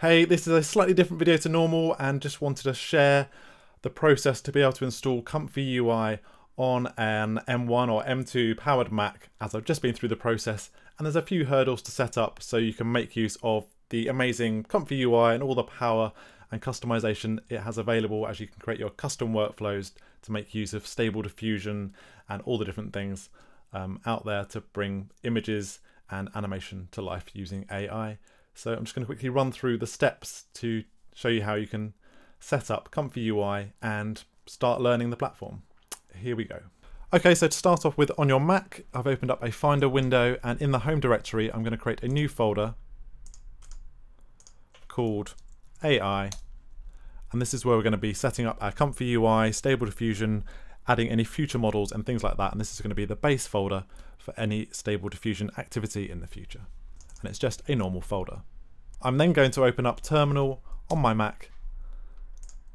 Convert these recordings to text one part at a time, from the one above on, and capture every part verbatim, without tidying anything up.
hey, this is a slightly different video to normal and just wanted to share the process to be able to install ComfyUI on an M one or M two powered Mac, as I've just been through the process, and there's a few hurdles to set up so you can make use of the amazing ComfyUI and all the power and customization it has available as you can create your custom workflows to make use of Stable Diffusion and all the different things um, out there to bring images and animation to life using A I. So I'm just going to quickly run through the steps to show you how you can set up ComfyUI and start learning the platform. Here we go. Okay, so to start off with, on your Mac, I've opened up a Finder window, and in the home directory, I'm going to create a new folder called A I, and this is where we're going to be setting up our ComfyUI, Stable Diffusion, adding any future models and things like that, and this is going to be the base folder for any Stable Diffusion activity in the future, and it's just a normal folder. I'm then going to open up Terminal on my Mac,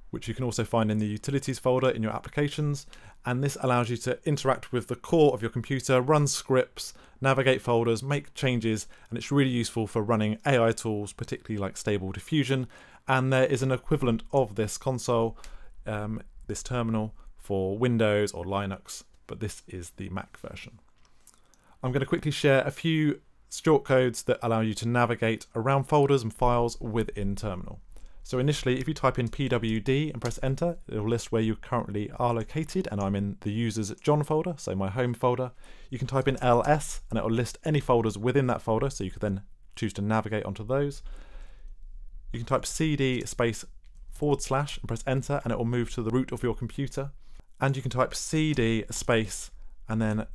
which you can also find in the Utilities folder in your Applications, and this allows you to interact with the core of your computer, run scripts, navigate folders, make changes, and it's really useful for running A I tools, particularly like Stable Diffusion, and there is an equivalent of this console, um, this terminal, for Windows or Linux, but this is the Mac version. I'm going to quickly share a few shortcodes that allow you to navigate around folders and files within Terminal. So initially, if you type in P W D and press enter, it will list where you currently are located, and I'm in the users John folder, so my home folder. You can type in L S and it will list any folders within that folder, so you can then choose to navigate onto those. You can type C D space forward slash and press enter and it will move to the root of your computer. And you can type C D space and then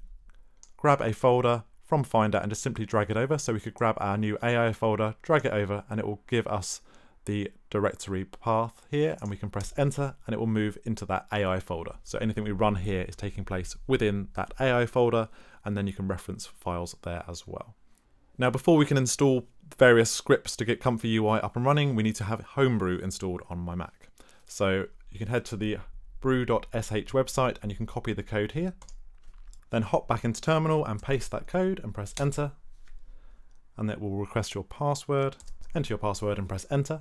grab a folder from Finder and just simply drag it over. So we could grab our new A I folder, drag it over, and it will give us the directory path here, and we can press enter and it will move into that A I folder. So anything we run here is taking place within that A I folder, and then you can reference files there as well. Now, before we can install various scripts to get ComfyUI up and running, we need to have Homebrew installed on my Mac. So you can head to the brew dot S H website and you can copy the code here, then hop back into Terminal and paste that code and press enter, and it will request your password. Enter your password and press enter,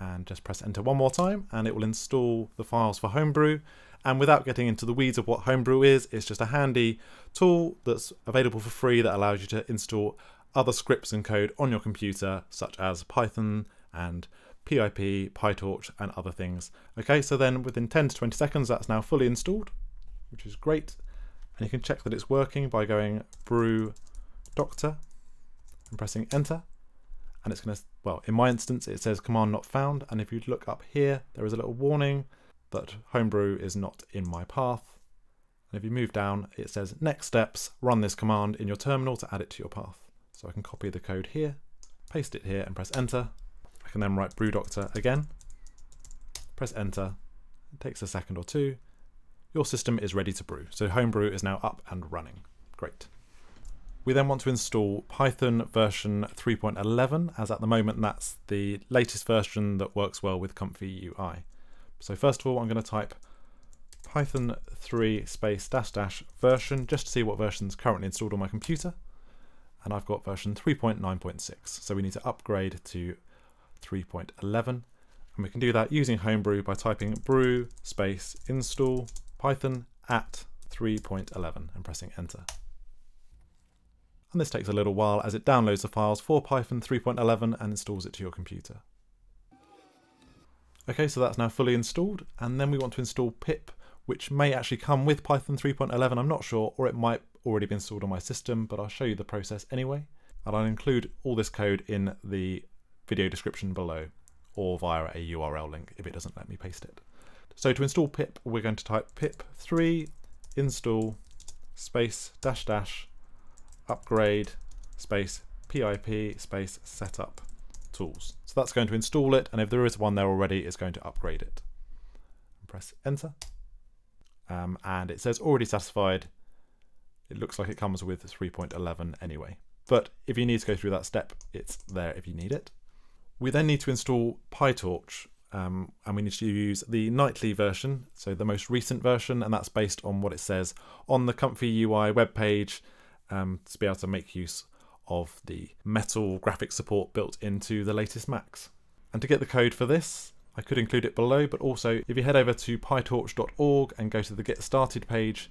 and just press enter one more time and it will install the files for Homebrew. And without getting into the weeds of what Homebrew is, it's just a handy tool that's available for free that allows you to install other scripts and code on your computer, such as Python and pip, PyTorch and other things. Okay, so then within ten to twenty seconds, that's now fully installed, which is great. And you can check that it's working by going brew doctor and pressing enter. And it's going to, well, in my instance, it says command not found. And if you look up here, there is a little warning that Homebrew is not in my path. And if you move down, it says next steps, run this command in your terminal to add it to your path. So I can copy the code here, paste it here and press enter. I can then write brew doctor again, press enter. It takes a second or two. Your system is ready to brew. So Homebrew is now up and running. Great. We then want to install Python version three point eleven, as at the moment that's the latest version that works well with ComfyUI. So first of all, I'm going to type Python three space dash dash version, just to see what version's currently installed on my computer. And I've got version three point nine point six, so we need to upgrade to three point eleven. And we can do that using Homebrew by typing brew space install Python at three point eleven and pressing enter. And this takes a little while as it downloads the files for Python three point eleven and installs it to your computer. Okay, so that's now fully installed, and then we want to install pip, which may actually come with Python three point eleven, I'm not sure, or it might already be installed on my system, but I'll show you the process anyway. And I'll include all this code in the video description below, or via a U R L link if it doesn't let me paste it. So to install pip, we're going to type pip three install space dash dash upgrade space pip space setup tools. So that's going to install it, and if there is one there already, it's going to upgrade it. Press enter. Um, and it says already satisfied. It looks like it comes with three point eleven anyway. But if you need to go through that step, it's there if you need it. We then need to install PyTorch, um, and we need to use the nightly version, so the most recent version, and that's based on what it says on the ComfyUI webpage. Um, to be able to make use of the metal graphics support built into the latest Macs. And to get the code for this, I could include it below, but also if you head over to pytorch dot org and go to the Get Started page,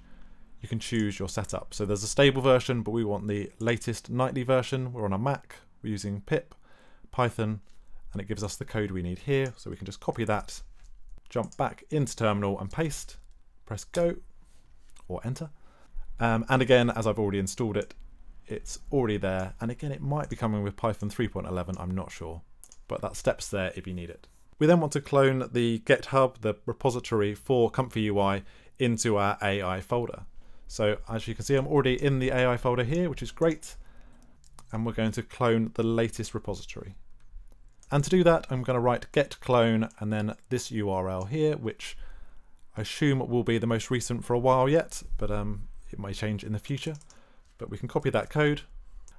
you can choose your setup. So there's a stable version, but we want the latest nightly version. We're on a Mac, we're using pip, Python, and it gives us the code we need here. So we can just copy that, jump back into Terminal and paste, press go or enter. Um, and again, as I've already installed it, it's already there. And again, it might be coming with Python three point eleven, I'm not sure, but that step's there if you need it. We then want to clone the GitHub, the repository for ComfyUI, into our A I folder. So as you can see, I'm already in the A I folder here, which is great. And we're going to clone the latest repository. And to do that, I'm going to write get clone and then this U R L here, which I assume will be the most recent for a while yet, but um, it may change in the future. But we can copy that code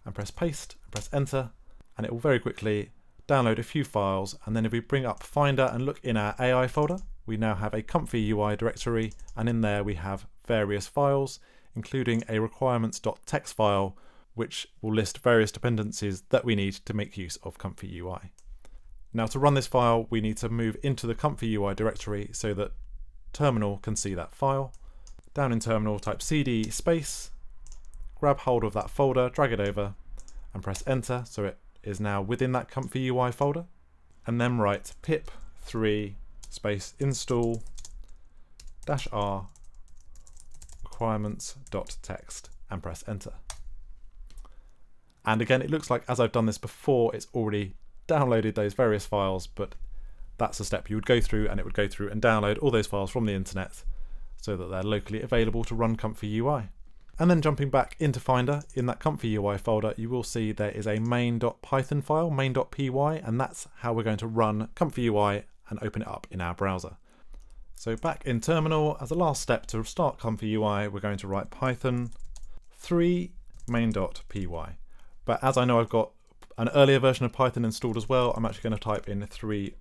and press paste, and press enter, and it will very quickly download a few files. And then if we bring up Finder and look in our A I folder, we now have a ComfyUI directory, and in there we have various files, including a requirements dot t x file, which will list various dependencies that we need to make use of ComfyUI. Now to run this file, we need to move into the ComfyUI directory so that Terminal can see that file. Down in Terminal, type cd space, grab hold of that folder, drag it over, and press enter, so it is now within that ComfyUI folder. And then write pip three space install dash r requirements dot t x and press enter. And again, it looks like as I've done this before, it's already downloaded those various files, but that's a step you would go through, and it would go through and download all those files from the internet so that they're locally available to run ComfyUI. And then jumping back into Finder, in that ComfyUI folder, you will see there is a main.python file, main.py, and that's how we're going to run ComfyUI and open it up in our browser. So back in Terminal, as a last step to start ComfyUI, we're going to write python three main.py. But as I know I've got an earlier version of Python installed as well, I'm actually going to type in three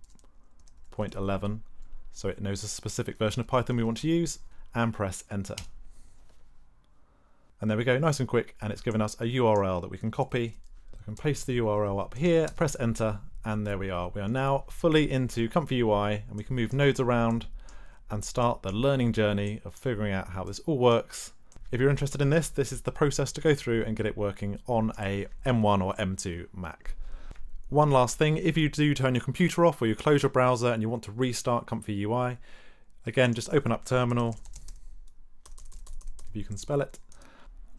point eleven, so it knows the specific version of Python we want to use, and press enter. And there we go, nice and quick, and it's given us a U R L that we can copy. I can paste the U R L up here, press enter, and there we are. We are now fully into ComfyUI, and we can move nodes around and start the learning journey of figuring out how this all works. If you're interested in this, this is the process to go through and get it working on a M one or M two Mac. One last thing, if you do turn your computer off or you close your browser and you want to restart ComfyUI, again, just open up Terminal, if you can spell it,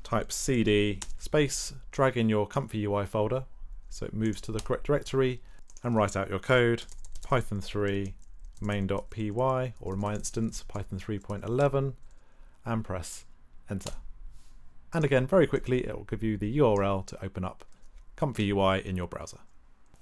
type cd space, drag in your ComfyUI folder so it moves to the correct directory, and write out your code, python three main.py, or in my instance, Python three point eleven, and press enter. And again, very quickly, it will give you the U R L to open up ComfyUI in your browser.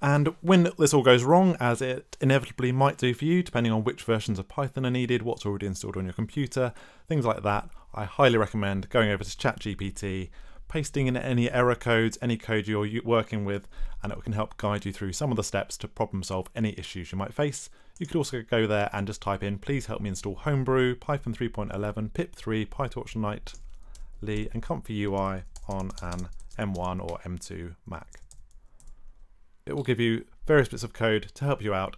And when this all goes wrong, as it inevitably might do for you, depending on which versions of Python are needed, what's already installed on your computer, things like that, I highly recommend going over to ChatGPT, pasting in any error codes, any code you're working with, and it can help guide you through some of the steps to problem solve any issues you might face. You could also go there and just type in, please help me install Homebrew, Python three point eleven, pip three, PyTorch nightly, and ComfyUI on an M one or M two Mac. It will give you various bits of code to help you out.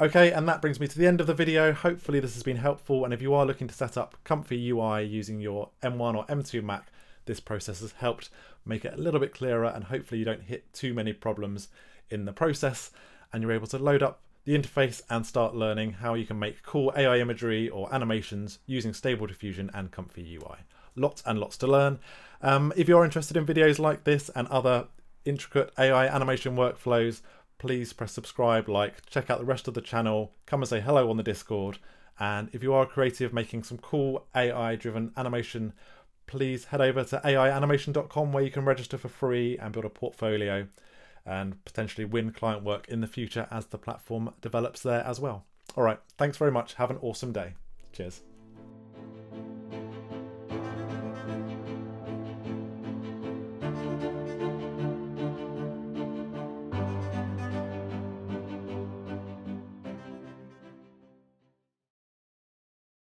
Okay, and that brings me to the end of the video. Hopefully this has been helpful, and if you are looking to set up ComfyUI using your M one or M two Mac, this process has helped make it a little bit clearer, and hopefully you don't hit too many problems in the process, and you're able to load up the interface and start learning how you can make cool A I imagery or animations using Stable Diffusion and ComfyUI. Lots and lots to learn. Um, if you're interested in videos like this and other intricate A I animation workflows, please press subscribe, like, check out the rest of the channel, come and say hello on the Discord. And if you are creative making some cool A I driven animation, please head over to A I animation dot com where you can register for free and build a portfolio and potentially win client work in the future as the platform develops there as well. All right, thanks very much. Have an awesome day. Cheers.